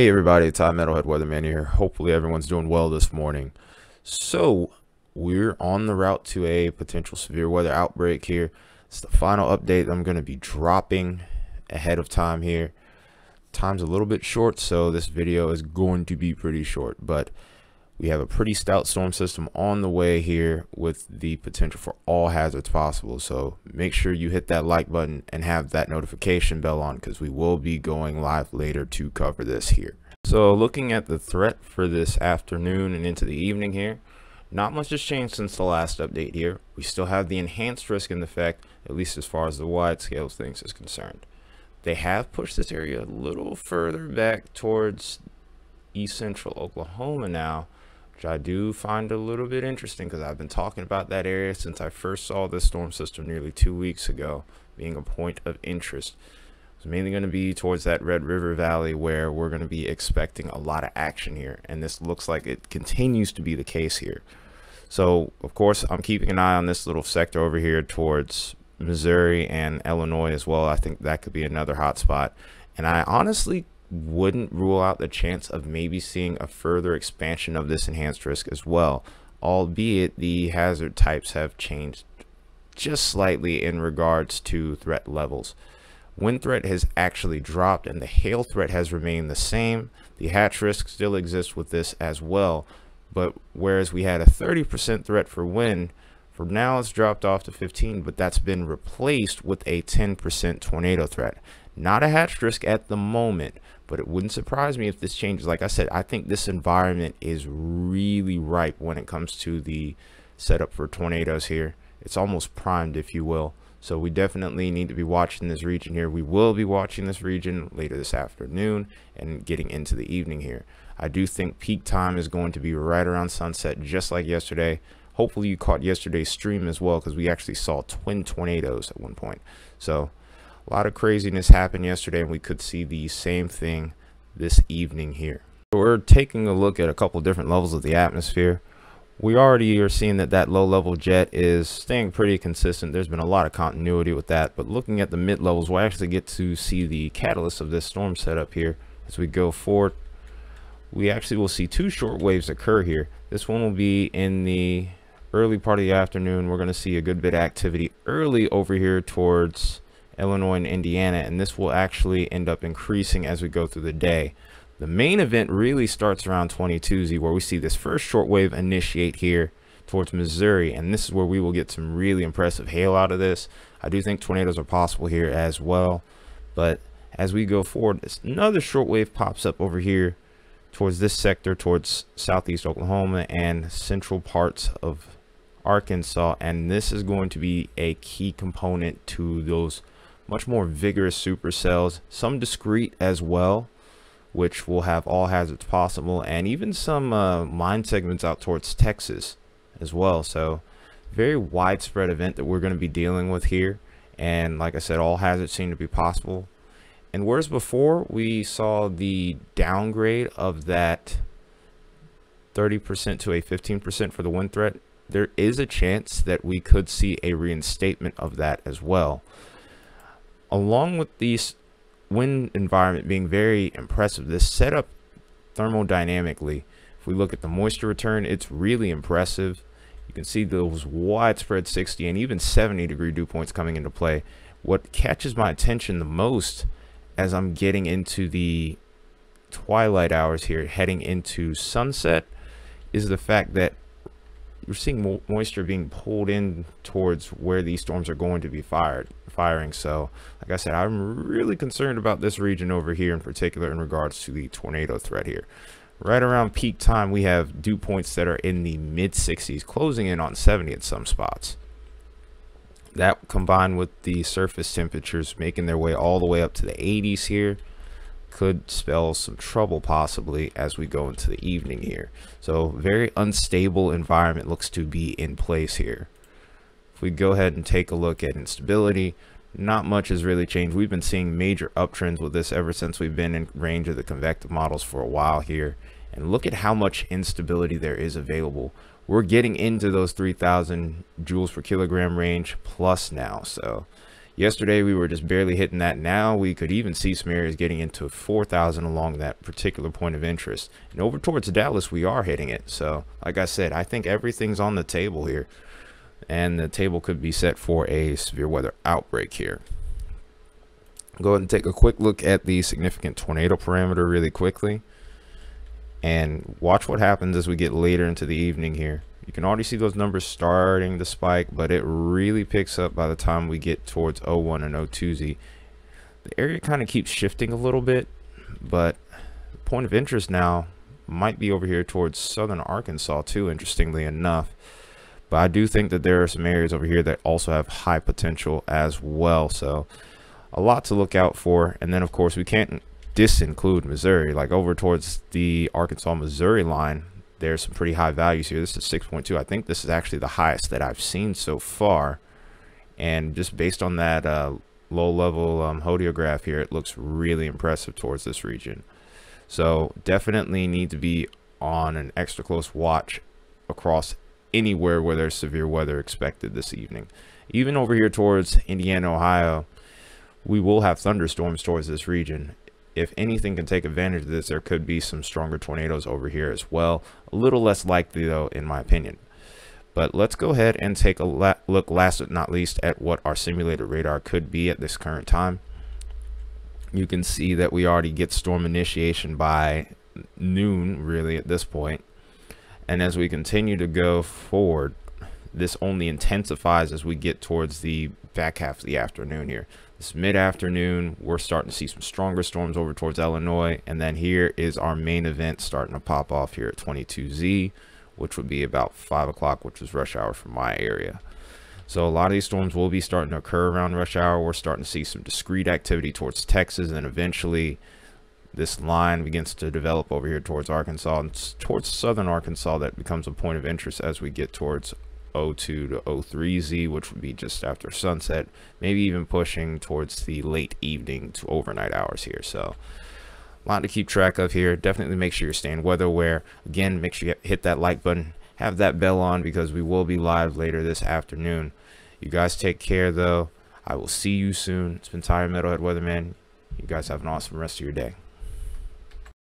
Hey everybody, Tai Metalhead Weatherman here. Hopefully everyone's doing well this morning. So we're on the route to a potential severe weather outbreak here. It's the final update I'm going to be dropping ahead of time here. Time's a little bit short, so this video is going to be pretty short, but we have a pretty stout storm system on the way here with the potential for all hazards possible. So make sure you hit that like button and have that notification bell on, because we will be going live later to cover this here. So looking at the threat for this afternoon and into the evening here, not much has changed since the last update here. We still have the enhanced risk in effect, at least as far as the wide scale of things is concerned. They have pushed this area a little further back towards east central Oklahoma now, which I do find a little bit interesting because I've been talking about that area since I first saw this storm system nearly 2 weeks ago being a point of interest. It's mainly going to be towards that Red River Valley where we're going to be expecting a lot of action here, and this looks like it continues to be the case here. So of course I'm keeping an eye on this little sector over here towards Missouri and Illinois as well. I think that could be another hot spot, and I honestly wouldn't rule out the chance of maybe seeing a further expansion of this enhanced risk as well, albeit the hazard types have changed just slightly in regards to threat levels. Wind threat has actually dropped and the hail threat has remained the same. The hatch risk still exists with this as well, but whereas we had a 30% threat for wind, for now it's dropped off to 15%, but that's been replaced with a 10% tornado threat. Not a hatched risk at the moment, but it wouldn't surprise me if this changes. Like I said, I think this environment is really ripe when it comes to the setup for tornadoes here. It's almost primed, if you will. So we definitely need to be watching this region here. We will be watching this region later this afternoon and getting into the evening here. I do think peak time is going to be right around sunset, just like yesterday. Hopefully you caught yesterday's stream as well, because we actually saw twin tornadoes at one point. So a lot of craziness happened yesterday, and we could see the same thing this evening here. So we're taking a look at a couple different levels of the atmosphere. We already are seeing that low level jet is staying pretty consistent. There's been a lot of continuity with that, but looking at the mid levels, we'll actually get to see the catalyst of this storm setup here as we go forward. We actually will see two short waves occur here. This one will be in the early part of the afternoon. We're going to see a good bit of activity early over here towards Illinois and Indiana, and this will actually end up increasing as we go through the day. The main event really starts around 22Z, where we see this first short wave initiate here towards Missouri, and this is where we will get some really impressive hail out of this. I do think tornadoes are possible here as well, but as we go forward, another short wave pops up over here towards this sector, towards southeast Oklahoma and central parts of Arkansas, and this is going to be a key component to those much more vigorous supercells, some discrete as well, which will have all hazards possible, and even some line segments out towards Texas as well. So very widespread event that we're going to be dealing with here, and like I said, all hazards seem to be possible. And whereas before we saw the downgrade of that 30% to a 15% for the wind threat, there is a chance that we could see a reinstatement of that as well. Along with these wind environment being very impressive, this setup thermodynamically, if we look at the moisture return, it's really impressive. You can see those widespread 60 and even 70 degree dew points coming into play. What catches my attention the most as I'm getting into the twilight hours here, heading into sunset, is the fact that we're seeing moisture being pulled in towards where these storms are going to be firing. So like I said, I'm really concerned about this region over here in particular in regards to the tornado threat here. Right around peak time, we have dew points that are in the mid 60s, closing in on 70 at some spots. That combined with the surface temperatures making their way all the way up to the 80s here could spell some trouble possibly as we go into the evening here. So very unstable environment looks to be in place here. If we go ahead and take a look at instability, not much has really changed. We've been seeing major uptrends with this ever since we've been in range of the convective models for a while here, and look at how much instability there is available. We're getting into those 3,000 joules per kilogram range plus now, so Yesterday, we were just barely hitting that. Now we could even see some areas getting into 4,000 along that particular point of interest. And over towards Dallas, we are hitting it. So like I said, I think everything's on the table here. And the table could be set for a severe weather outbreak here. Go ahead and take a quick look at the significant tornado parameter really quickly. And watch what happens as we get later into the evening here. You can already see those numbers starting to spike, but it really picks up by the time we get towards 01 and 02Z. The area kind of keeps shifting a little bit, but the point of interest now might be over here towards southern Arkansas too, interestingly enough. But I do think that there are some areas over here that also have high potential as well. So a lot to look out for. And then, of course, we can't disinclude Missouri. Like over towards the Arkansas-Missouri line, there's some pretty high values here. This is 6.2. I think this is actually the highest that I've seen so far. And just based on that low-level hodograph here, it looks really impressive towards this region. So definitely need to be on an extra close watch across anywhere where there's severe weather expected this evening. Even over here towards Indiana, Ohio, we will have thunderstorms towards this region. If anything can take advantage of this, there could be some stronger tornadoes over here as well. A little less likely though, in my opinion. But let's go ahead and take a look last but not least at what our simulated radar could be at this current time. You can see that we already get storm initiation by noon really at this point. And as we continue to go forward, this only intensifies as we get towards the back half of the afternoon here. It's mid-afternoon, we're starting to see some stronger storms over towards Illinois, and then here is our main event starting to pop off here at 22Z, which would be about 5 o'clock, which is rush hour from my area. So a lot of these storms will be starting to occur around rush hour. We're starting to see some discrete activity towards Texas, and eventually this line begins to develop over here towards Arkansas, and towards southern Arkansas that becomes a point of interest as we get towards 02 to 03Z, which would be just after sunset, maybe even pushing towards the late evening to overnight hours here. So a lot to keep track of here. Definitely make sure you're staying weather aware. Again, make sure you hit that like button, have that bell on, because we will be live later this afternoon. You guys take care though. I will see you soon. It's been Ty, Metalhead Weatherman. You guys have an awesome rest of your day.